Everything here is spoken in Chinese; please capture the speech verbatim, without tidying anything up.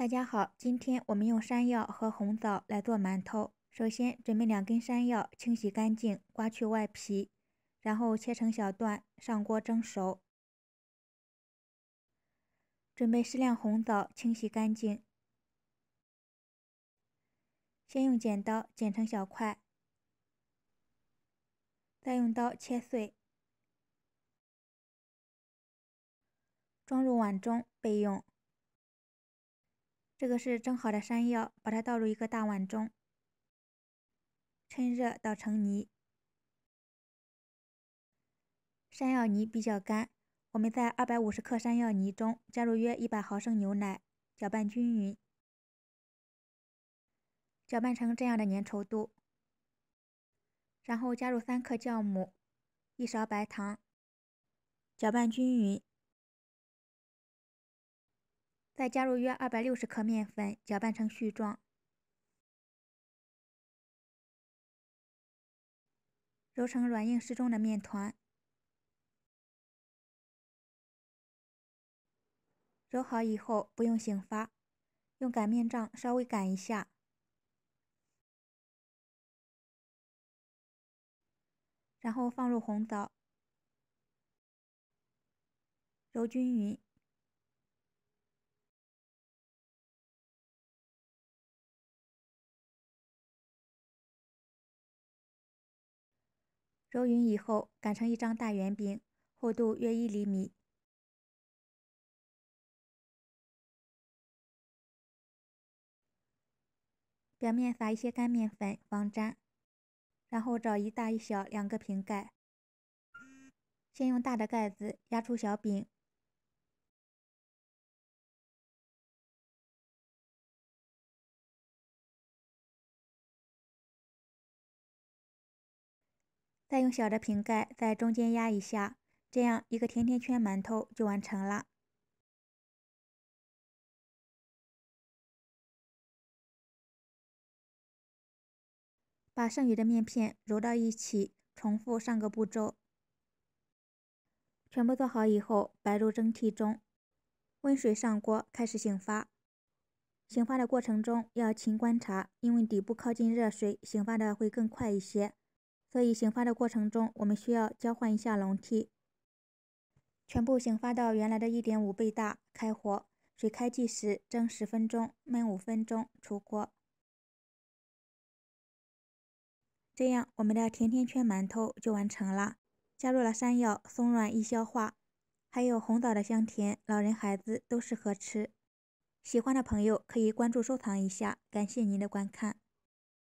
大家好，今天我们用山药和红枣来做馒头。首先准备两根山药，清洗干净，刮去外皮，然后切成小段，上锅蒸熟。准备适量红枣，清洗干净，先用剪刀剪成小块，再用刀切碎，装入碗中备用。 这个是蒸好的山药，把它倒入一个大碗中，趁热捣成泥。山药泥比较干，我们在二百五十克山药泥中加入约一百毫升牛奶，搅拌均匀，搅拌成这样的粘稠度。然后加入三克酵母，一勺白糖，搅拌均匀。 再加入约二百六十克面粉，搅拌成絮状，揉成软硬适中的面团。揉好以后不用醒发，用擀面杖稍微擀一下，然后放入红枣，揉均匀。 揉匀以后，擀成一张大圆饼，厚度约一厘米。表面撒一些干面粉，防粘。然后找一大一小两个瓶盖，先用大的盖子压出小饼，再用小的瓶盖在中间压一下，这样一个甜甜圈馒头就完成了。把剩余的面片揉到一起，重复上个步骤。全部做好以后，摆入蒸屉中，温水上锅开始醒发。醒发的过程中要勤观察，因为底部靠近热水，醒发的会更快一些。 所以醒发的过程中，我们需要交换一下笼屉，全部醒发到原来的 一点五 倍大，开火，水开计时，蒸十分钟，焖五分钟，出锅。这样，我们的甜甜圈馒头就完成了。加入了山药，松软易消化，还有红枣的香甜，老人孩子都适合吃。喜欢的朋友可以关注收藏一下，感谢您的观看。